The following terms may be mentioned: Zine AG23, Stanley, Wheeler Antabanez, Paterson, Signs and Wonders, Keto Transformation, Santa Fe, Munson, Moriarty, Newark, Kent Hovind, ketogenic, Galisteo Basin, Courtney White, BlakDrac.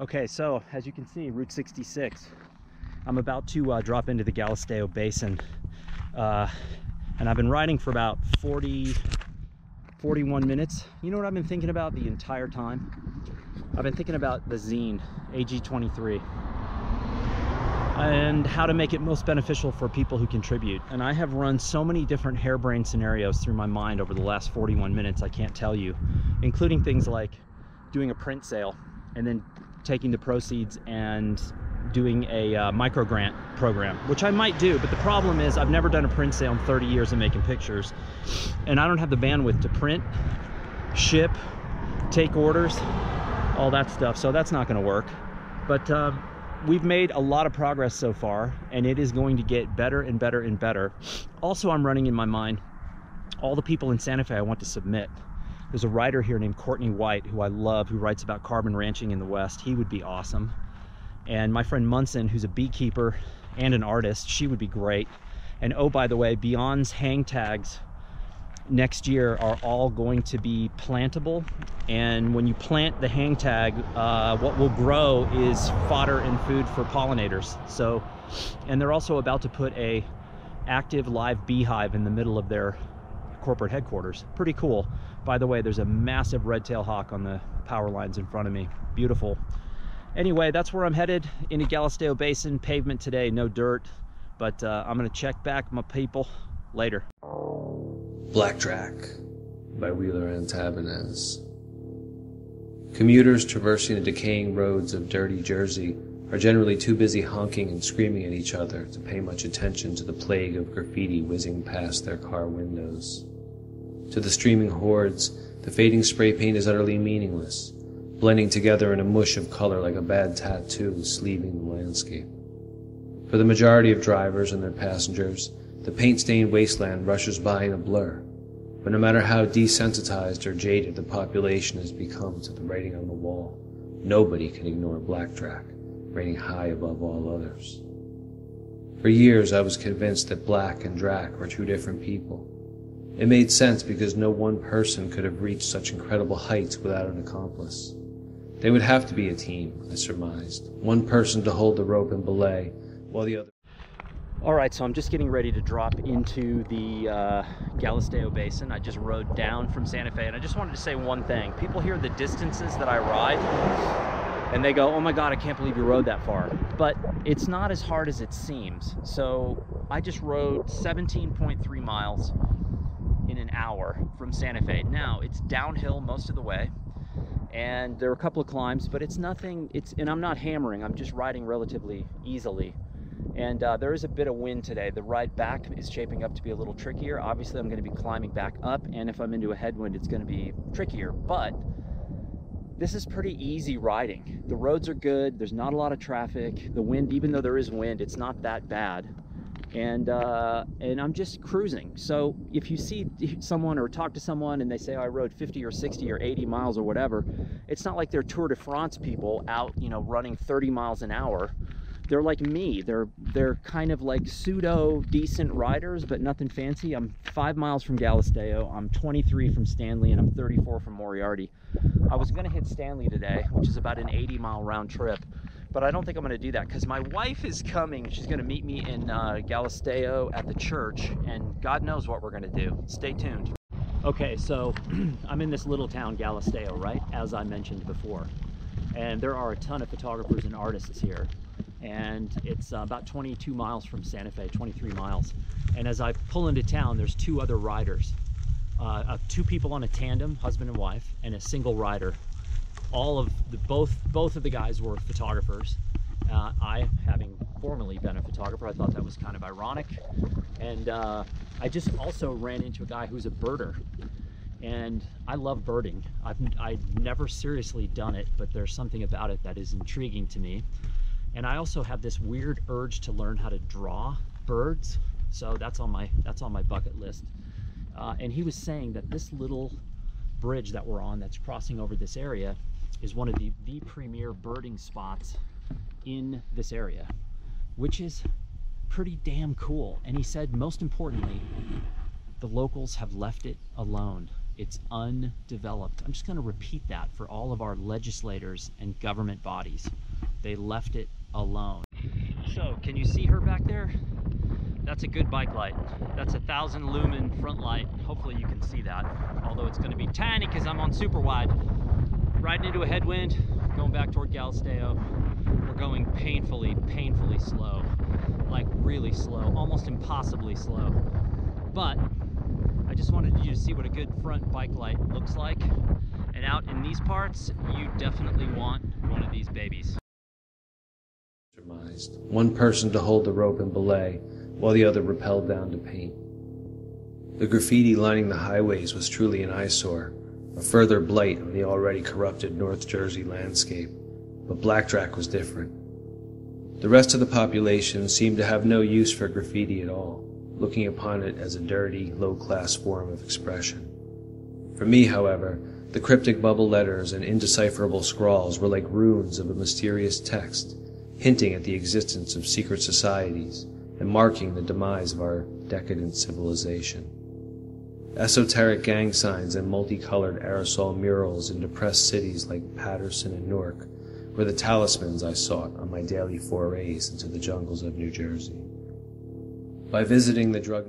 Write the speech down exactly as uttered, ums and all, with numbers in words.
Okay, so as you can see, Route sixty-six. I'm about to uh, drop into the Galisteo Basin. Uh, and I've been riding for about forty, forty-one minutes. You know what I've been thinking about the entire time? I've been thinking about the Zine A G twenty-three and how to make it most beneficial for people who contribute. And I have run so many different harebrained scenarios through my mind over the last forty-one minutes, I can't tell you, including things like doing a print sale and then taking the proceeds and doing a uh, micro grant program, which I might do, but the problem is I've never done a print sale in thirty years of making pictures, and I don't have the bandwidth to print, ship, take orders, all that stuff, so that's not gonna work. But uh, we've made a lot of progress so far, and it is going to get better and better and better. Also, I'm running in my mind all the people in Santa Fe I want to submit. There's a writer here named Courtney White, who I love, who writes about carbon ranching in the West. He would be awesome. And my friend Munson, who's a beekeeper and an artist, she would be great. And oh, by the way, Beyond's hang tags next year are all going to be plantable. And when you plant the hang tag, uh, what will grow is fodder and food for pollinators. So, and they're also about to put a active live beehive in the middle of their corporate headquarters. Pretty cool. By the way, there's a massive red-tailed hawk on the power lines in front of me. Beautiful. Anyway, that's where I'm headed, into Galisteo Basin. Pavement today, no dirt, but uh, I'm gonna check back my people later. BlakDrac by Wheeler Antabanez. Commuters traversing the decaying roads of dirty Jersey are generally too busy honking and screaming at each other to pay much attention to the plague of graffiti whizzing past their car windows. To the streaming hordes, the fading spray paint is utterly meaningless, blending together in a mush of color like a bad tattoo sleeving the landscape. For the majority of drivers and their passengers, the paint-stained wasteland rushes by in a blur, but no matter how desensitized or jaded the population has become to the writing on the wall, nobody can ignore BlakDrac, reigning high above all others. For years I was convinced that Black and Drac were two different people. It made sense because no one person could have reached such incredible heights without an accomplice. They would have to be a team, I surmised. One person to hold the rope and belay, while the other... Alright, so I'm just getting ready to drop into the uh, Galisteo Basin. I just rode down from Santa Fe, and I just wanted to say one thing. People hear the distances that I ride, and they go, oh my god, I can't believe you rode that far. But it's not as hard as it seems. So I just rode seventeen point three miles in an hour from Santa Fe. Now, it's downhill most of the way, and there are a couple of climbs, but it's nothing, it's, and I'm not hammering, I'm just riding relatively easily. And uh, there is a bit of wind today. The ride back is shaping up to be a little trickier. Obviously, I'm gonna be climbing back up, and if I'm into a headwind, it's gonna be trickier, but this is pretty easy riding. The roads are good, there's not a lot of traffic. The wind, even though there is wind, it's not that bad. And, uh, and I'm just cruising. So if you see someone or talk to someone and they say, oh, I rode fifty or sixty or eighty miles or whatever, it's not like they're Tour de France people out, you know, running thirty miles an hour. They're like me. They're, they're kind of like pseudo decent riders, but nothing fancy. I'm five miles from Galisteo. I'm twenty-three from Stanley, and I'm thirty-four from Moriarty. I was gonna hit Stanley today, which is about an eighty mile round trip, but I don't think I'm gonna do that because my wife is coming. She's gonna meet me in uh, Galisteo at the church, and God knows what we're gonna do. Stay tuned. Okay, so I'm in this little town, Galisteo, right? As I mentioned before. And there are a ton of photographers and artists here. And it's uh, about twenty-two miles from Santa Fe, twenty-three miles. And as I pull into town, there's two other riders. Uh, uh, two people on a tandem, husband and wife, and a single rider. All of the both both of the guys were photographers. Uh, I, having formerly been a photographer, I thought that was kind of ironic. And uh, I just also ran into a guy who's a birder, and I love birding. I've I've never seriously done it, but there's something about it that is intriguing to me. And I also have this weird urge to learn how to draw birds, so that's on my that's on my bucket list. Uh, and he was saying that this little bridge that we're on, that's crossing over this area, is one of the, the premier birding spots in this area, which is pretty damn cool. And he said, most importantly, the locals have left it alone. It's undeveloped. I'm just going to repeat that for all of our legislators and government bodies. They left it alone. So can you see her back there? That's a good bike light. That's a thousand lumen front light. Hopefully you can see that, although it's going to be tiny because I'm on super wide. Riding into a headwind, going back toward Galisteo. We're going painfully, painfully slow, like really slow, almost impossibly slow. But I just wanted you to see what a good front bike light looks like. And out in these parts, you definitely want one of these babies. One person to hold the rope and belay, while the other rappelled down to paint. The graffiti lining the highways was truly an eyesore, a further blight on the already corrupted North Jersey landscape, but BlakDrac was different. The rest of the population seemed to have no use for graffiti at all, looking upon it as a dirty, low-class form of expression. For me, however, the cryptic bubble letters and indecipherable scrawls were like runes of a mysterious text, hinting at the existence of secret societies and marking the demise of our decadent civilization. Esoteric gang signs and multicolored aerosol murals in depressed cities like Paterson and Newark were the talismans I sought on my daily forays into the jungles of New Jersey. By visiting the drug